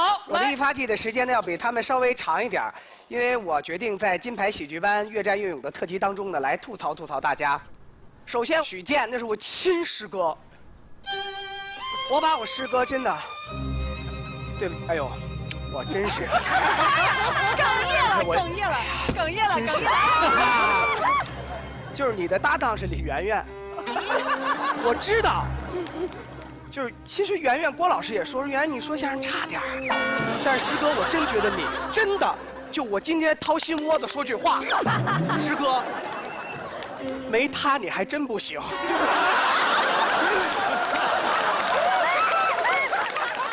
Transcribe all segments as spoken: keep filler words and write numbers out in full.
好，我的一发 T 的时间呢要比他们稍微长一点，因为我决定在金牌喜剧班越战越勇的特辑当中呢来吐槽吐槽大家。首先，许健那是我亲师哥，我把我师哥真的，对不起，哎呦，我真是哽咽了，哽咽了，哽咽了，哽咽了。就是你的搭档是李媛媛，我知道。 就是，其实圆圆郭老师也说，圆圆你说相声差点儿，但是师哥我真觉得你真的，就我今天掏心窝子说句话，师哥，没他你还真不行。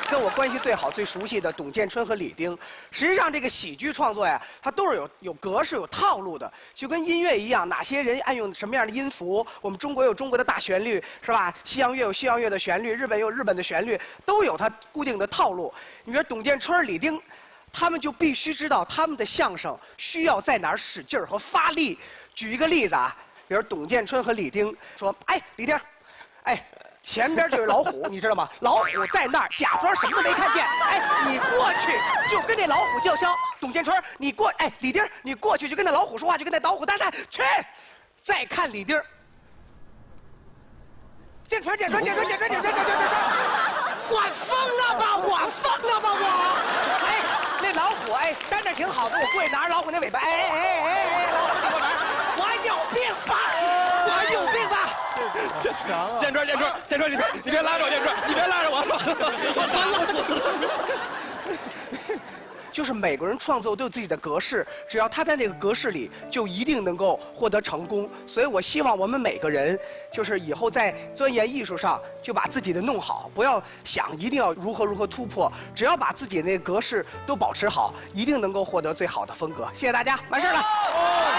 跟我关系最好、最熟悉的董建春和李丁，实际上这个喜剧创作呀，它都是有有格式、有套路的，就跟音乐一样，哪些人爱用什么样的音符？我们中国有中国的大旋律，是吧？西洋乐有西洋乐的旋律，日本有日本的旋律，都有它固定的套路。你说董建春、李丁，他们就必须知道他们的相声需要在哪儿使劲儿和发力。举一个例子啊，比如董建春和李丁说：“哎，李丁，哎。” 前边就是老虎，你知道吗？老虎在那儿假装什么都没看见。哎，你过去就跟这老虎叫嚣。董建春，你过，哎，李丁，你过去就跟那老虎说话，就跟那老虎搭讪。去，再看李丁。建春，建春，建春，建春，建春，建春，建春，我疯了吧？我疯了吧？我，哎，那老虎，哎，待那挺好的，我过去拿着老虎那尾巴，哎哎哎哎哎，老虎你给我拿，我有病吧？我有病吧？ 建春，建春，建春，你别你别拉着我，建春，你别拉着我，我疼死了。就是每个人创作都有自己的格式，只要他在那个格式里，就一定能够获得成功。所以我希望我们每个人，就是以后在钻研艺术上，就把自己的弄好，不要想一定要如何如何突破，只要把自己那格式都保持好，一定能够获得最好的风格。谢谢大家，完事儿了。